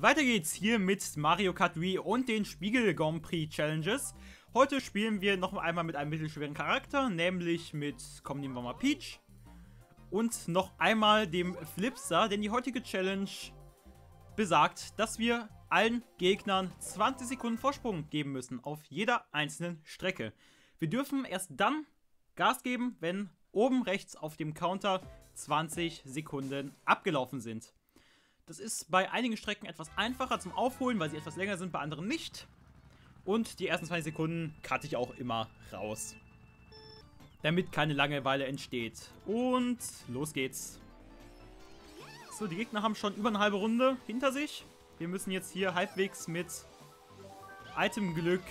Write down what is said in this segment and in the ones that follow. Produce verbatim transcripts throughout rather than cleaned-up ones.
Weiter geht's hier mit Mario Kart Wii und den Spiegel Grand Prix Challenges. Heute spielen wir noch einmal mit einem mittelschweren Charakter, nämlich mit, komm, nehmen wir mal Peach. Und noch einmal dem Flipster, denn die heutige Challenge besagt, dass wir allen Gegnern zwanzig Sekunden Vorsprung geben müssen auf jeder einzelnen Strecke. Wir dürfen erst dann Gas geben, wenn oben rechts auf dem Counter zwanzig Sekunden abgelaufen sind. Das ist bei einigen Strecken etwas einfacher zum Aufholen, weil sie etwas länger sind, bei anderen nicht. Und die ersten zwanzig Sekunden cutte ich auch immer raus, damit keine Langeweile entsteht. Und los geht's. So, die Gegner haben schon über eine halbe Runde hinter sich. Wir müssen jetzt hier halbwegs mit Itemglück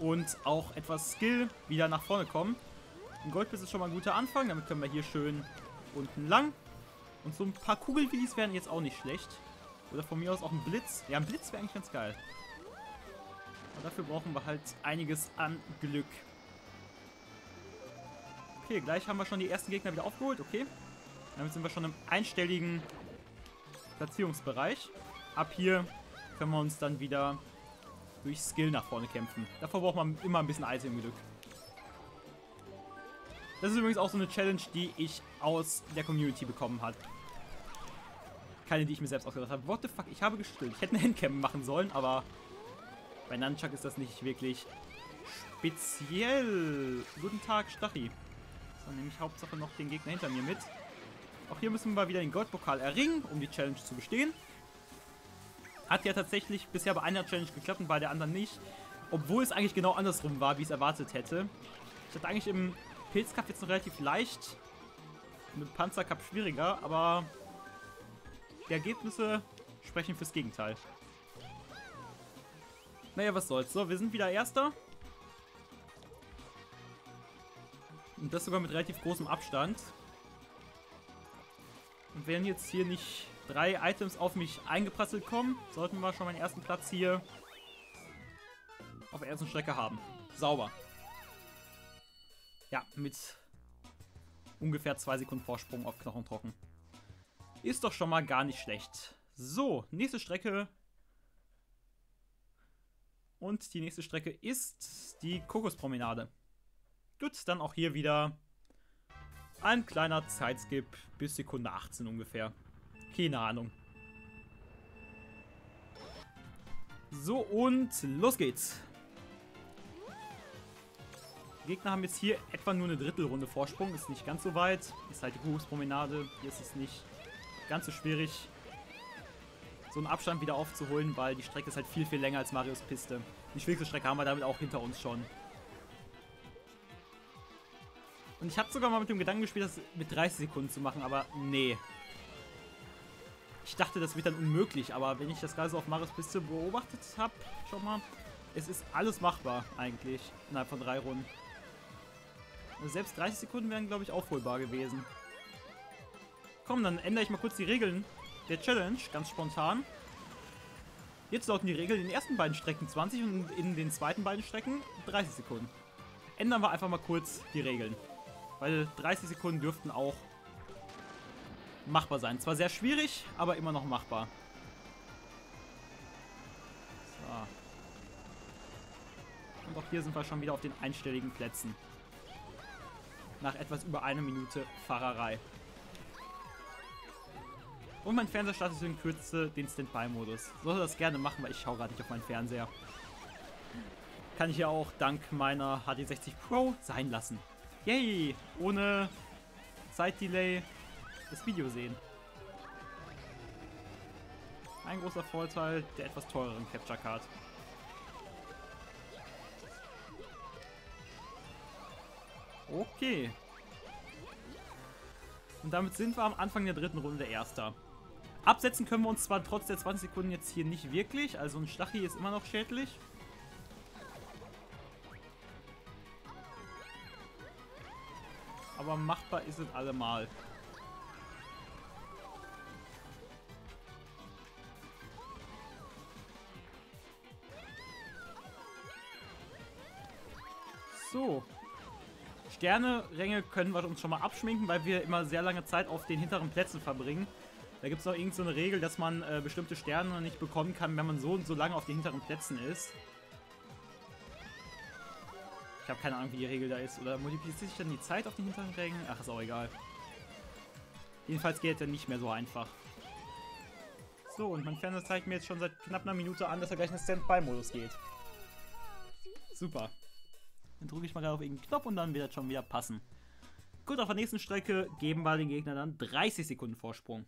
und auch etwas Skill wieder nach vorne kommen. Ein Goldblitz ist schon mal ein guter Anfang, damit können wir hier schön unten lang. Und so ein paar Kugelwillis wären jetzt auch nicht schlecht. Oder von mir aus auch ein Blitz. Ja, ein Blitz wäre eigentlich ganz geil. Aber dafür brauchen wir halt einiges an Glück. Okay, gleich haben wir schon die ersten Gegner wieder aufgeholt. Okay, damit sind wir schon im einstelligen Platzierungsbereich. Ab hier können wir uns dann wieder durch Skill nach vorne kämpfen. Davor braucht man immer ein bisschen Eis im Glück. Das ist übrigens auch so eine Challenge, die ich aus der Community bekommen habe. Keine, die ich mir selbst ausgedacht habe. What the fuck, ich habe gestillt. Ich hätte eine Handcam machen sollen, aber bei Nunchuck ist das nicht wirklich speziell. Guten Tag, Stachi. So, nehme ich Hauptsache noch den Gegner hinter mir mit. Auch hier müssen wir wieder den Goldpokal erringen, um die Challenge zu bestehen. Hat ja tatsächlich bisher bei einer Challenge geklappt und bei der anderen nicht. Obwohl es eigentlich genau andersrum war, wie ich es erwartet hätte. Ich hatte eigentlich im Pilzcup jetzt noch relativ leicht. Mit Panzercup schwieriger, aber die Ergebnisse sprechen fürs Gegenteil. Naja, was soll's. So, wir sind wieder Erster. Und das sogar mit relativ großem Abstand. Und wenn jetzt hier nicht drei Items auf mich eingeprasselt kommen, sollten wir schon meinen ersten Platz hier auf der ersten Strecke haben. Sauber. Ja, mit ungefähr zwei Sekunden Vorsprung auf Knochentrocken. Ist doch schon mal gar nicht schlecht. So, nächste Strecke. Und die nächste Strecke ist die Kokospromenade. Gut, dann auch hier wieder ein kleiner Zeitskip bis Sekunde achtzehn ungefähr. Keine Ahnung. So, und los geht's. Die Gegner haben jetzt hier etwa nur eine Drittelrunde Vorsprung. Ist nicht ganz so weit. Ist halt die Kugelpromenade. Hier ist es nicht ganz so schwierig, so einen Abstand wieder aufzuholen, weil die Strecke ist halt viel, viel länger als Marios Piste. Die schwierigste Strecke haben wir damit auch hinter uns schon. Und ich habe sogar mal mit dem Gedanken gespielt, das mit dreißig Sekunden zu machen, aber nee. Ich dachte, das wird dann unmöglich, aber wenn ich das Ganze auf Marios Piste beobachtet habe, schau mal, es ist alles machbar eigentlich innerhalb von drei Runden. Also selbst dreißig Sekunden wären, glaube ich, aufholbar gewesen. Komm, dann ändere ich mal kurz die Regeln der Challenge, ganz spontan. Jetzt lauten die Regeln in den ersten beiden Strecken zwanzig und in den zweiten beiden Strecken dreißig Sekunden. Ändern wir einfach mal kurz die Regeln. Weil dreißig Sekunden dürften auch machbar sein. Zwar sehr schwierig, aber immer noch machbar. So. Und auch hier sind wir schon wieder auf den einstelligen Plätzen. Nach etwas über einer Minute Fahrerei. Und mein Fernseher startet in Kürze den Standby-Modus. Sollte das gerne machen, weil ich schaue gerade nicht auf meinen Fernseher. Kann ich ja auch dank meiner H D sechzig Pro sein lassen. Yay! Ohne Zeitdelay das Video sehen. Ein großer Vorteil der etwas teureren Capture Card. Okay. Und damit sind wir am Anfang der dritten Runde Erster. Absetzen können wir uns zwar trotz der zwanzig Sekunden jetzt hier nicht wirklich, also ein Schlachi ist immer noch schädlich. Aber machbar ist es allemal. So. Sterne-Ränge können wir uns schon mal abschminken, weil wir immer sehr lange Zeit auf den hinteren Plätzen verbringen. Da gibt es auch irgend so eine Regel, dass man äh, bestimmte Sterne nicht bekommen kann, wenn man so und so lange auf den hinteren Plätzen ist. Ich habe keine Ahnung, wie die Regel da ist. Oder multipliziert sich dann die Zeit auf den hinteren Rängen? Ach, ist auch egal. Jedenfalls geht es dann nicht mehr so einfach. So, und mein Fernseher zeigt mir jetzt schon seit knapp einer Minute an, dass er gleich in den Standby-Modus geht. Super. Dann drücke ich mal gerade auf irgendeinen Knopf und dann wird das schon wieder passen. Gut, auf der nächsten Strecke geben wir den Gegner dann dreißig Sekunden Vorsprung.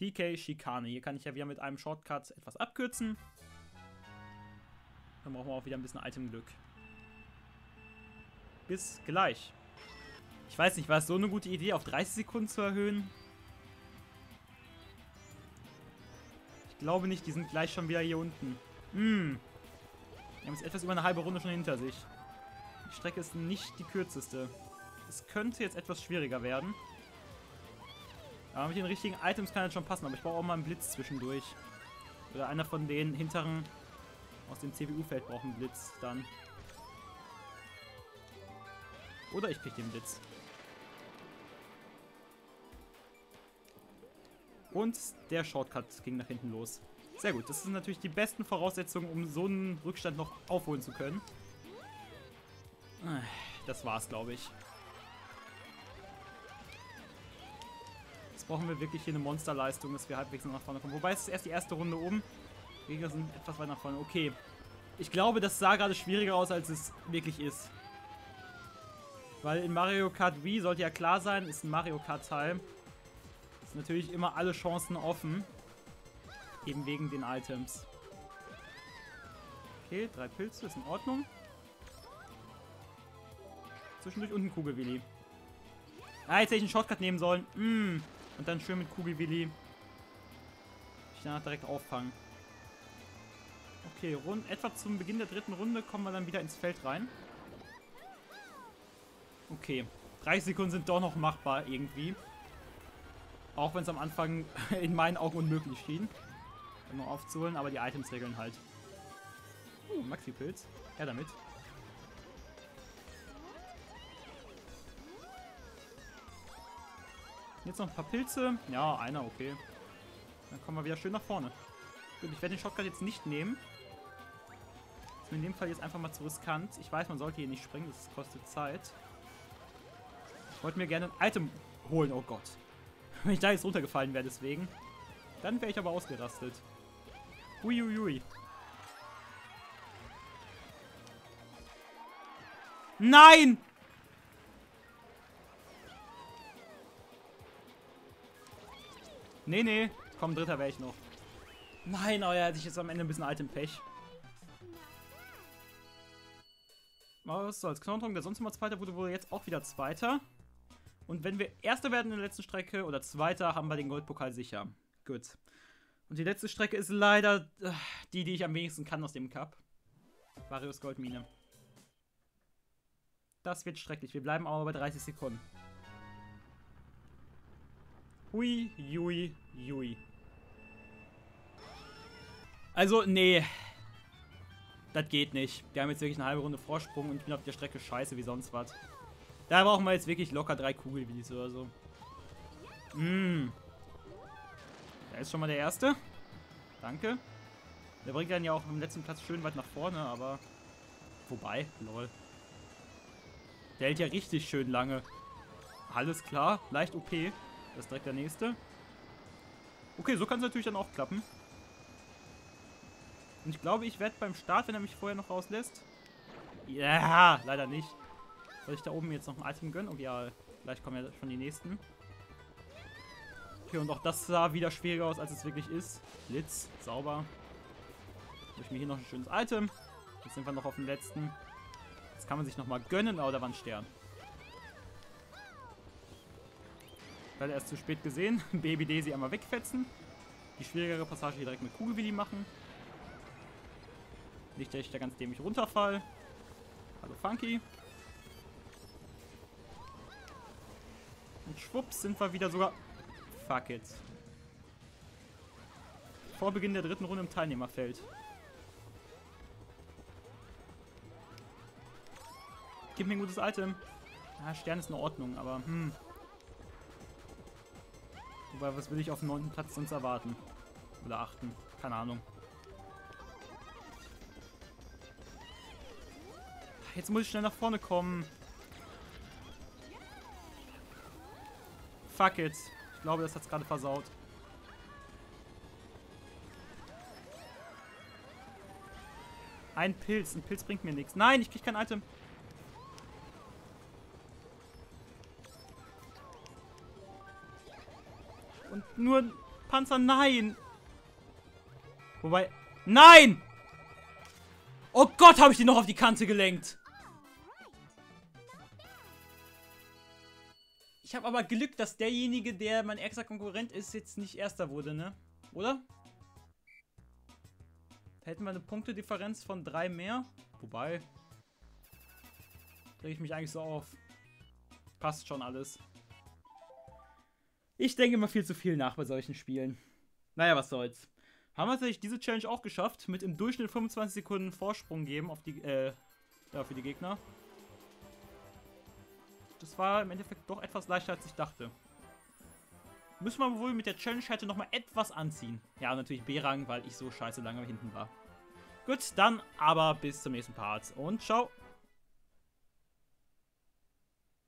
D K-Schikane. Hier kann ich ja wieder mit einem Shortcut etwas abkürzen. Dann brauchen wir auch wieder ein bisschen Itemglück. Bis gleich. Ich weiß nicht, war es so eine gute Idee, auf dreißig Sekunden zu erhöhen? Ich glaube nicht, die sind gleich schon wieder hier unten. Hm. Wir haben jetzt etwas über eine halbe Runde schon hinter sich. Die Strecke ist nicht die kürzeste. Es könnte jetzt etwas schwieriger werden. Aber mit den richtigen Items kann das schon passen, aber ich brauche auch mal einen Blitz zwischendurch. Oder einer von den hinteren aus dem C W U-Feld braucht einen Blitz dann. Oder ich kriege den Blitz. Und der Shortcut ging nach hinten los. Sehr gut, das sind natürlich die besten Voraussetzungen, um so einen Rückstand noch aufholen zu können. Das war's, glaube ich. Jetzt brauchen wir wirklich hier eine Monsterleistung, dass wir halbwegs nach vorne kommen. Wobei, es ist erst die erste Runde um. Die Gegner sind etwas weit nach vorne. Okay. Ich glaube, das sah gerade schwieriger aus, als es wirklich ist. Weil in Mario Kart Wii, sollte ja klar sein, ist ein Mario Kart Teil. Ist natürlich immer alle Chancen offen. Eben wegen den Items. Okay, drei Pilze, ist in Ordnung. Zwischendurch und ein Kugelwilli. Ah, jetzt hätte ich einen Shortcut nehmen sollen. Mm. Und dann schön mit Kugelwilli. Ich danach direkt auffangen. Okay, rund, etwa zum Beginn der dritten Runde kommen wir dann wieder ins Feld rein. Okay, dreißig Sekunden sind doch noch machbar irgendwie. Auch wenn es am Anfang in meinen Augen unmöglich schien. Noch aufzuholen, aber die Items regeln halt. Uh, Maxi-Pilz. Ja, damit. Jetzt noch ein paar Pilze. Ja, einer, okay. Dann kommen wir wieder schön nach vorne. Gut, ich werde den Shotgun jetzt nicht nehmen. Ist mir in dem Fall jetzt einfach mal zu riskant. Ich weiß, man sollte hier nicht springen, das kostet Zeit. Ich wollte mir gerne ein Item holen, oh Gott. Wenn ich da jetzt runtergefallen wäre, deswegen. Dann wäre ich aber ausgerastet. Uiuiui. Nein! Nee, nee. Komm, dritter wäre ich noch. Nein, oh ja, hätte ich jetzt am Ende ein bisschen altem Pech. Was soll's? Knontrung, der sonst immer Zweiter wurde, wurde jetzt auch wieder Zweiter. Und wenn wir Erster werden in der letzten Strecke oder Zweiter, haben wir den Goldpokal sicher. Gut. Und die letzte Strecke ist leider äh, die, die ich am wenigsten kann aus dem Cup. Varius Goldmine. Das wird schrecklich. Wir bleiben aber bei dreißig Sekunden. Hui, jui, jui. Also, nee. Das geht nicht. Wir haben jetzt wirklich eine halbe Runde Vorsprung und ich bin auf der Strecke scheiße wie sonst was. Da brauchen wir jetzt wirklich locker drei Kugelwillis oder so. Mh. Da ist schon mal der Erste. Danke. Der bringt dann ja auch im letzten Platz schön weit nach vorne, aber... Wobei, lol. Der hält ja richtig schön lange. Alles klar, leicht O P. Das ist direkt der Nächste. Okay, so kann es natürlich dann auch klappen. Und ich glaube, ich werde beim Start, wenn er mich vorher noch rauslässt... Ja, yeah, leider nicht. Soll ich da oben jetzt noch ein Item gönnen? Oh ja, gleich kommen ja schon die Nächsten. Okay, und auch das sah wieder schwieriger aus, als es wirklich ist. Blitz, sauber. Habe ich mir hier noch ein schönes Item. Jetzt sind wir noch auf dem letzten. Jetzt kann man sich nochmal gönnen, aber da war ein Stern. Leider erst zu spät gesehen. Baby Daisy einmal wegfetzen. Die schwierigere Passage hier direkt mit Kugelwilli machen. Nicht, dass ich da ganz dämlich runterfall. Hallo Funky. Und schwupps sind wir wieder sogar... Fuck it. Vor Beginn der dritten Runde im Teilnehmerfeld. Gib mir ein gutes Item. Ja, Stern ist in Ordnung, aber hm. Wobei, was will ich auf dem neunten Platz sonst erwarten? Oder achten? Keine Ahnung. Jetzt muss ich schnell nach vorne kommen. Fuck it. Ich glaube, das hat's gerade versaut. Ein Pilz. Ein Pilz bringt mir nichts. Nein, ich krieg kein Item. Und nur ein Panzer. Nein. Wobei... Nein! Oh Gott, habe ich die noch auf die Kante gelenkt. Ich habe aber Glück, dass derjenige, der mein extra Konkurrent ist, jetzt nicht Erster wurde, ne? Oder? Da hätten wir eine Punktedifferenz von drei mehr. Wobei... Reg ich mich eigentlich so auf. Passt schon alles. Ich denke immer viel zu viel nach bei solchen Spielen. Naja, was soll's. Haben wir tatsächlich diese Challenge auch geschafft. Mit im Durchschnitt fünfundzwanzig Sekunden Vorsprung geben auf die, äh, ja, für die Gegner. Das war im Endeffekt doch etwas leichter, als ich dachte. Müssen wir wohl mit der Challenge heute nochmal etwas anziehen. Ja, natürlich B-Rang, weil ich so scheiße lange hinten war. Gut, dann aber bis zum nächsten Part und ciao.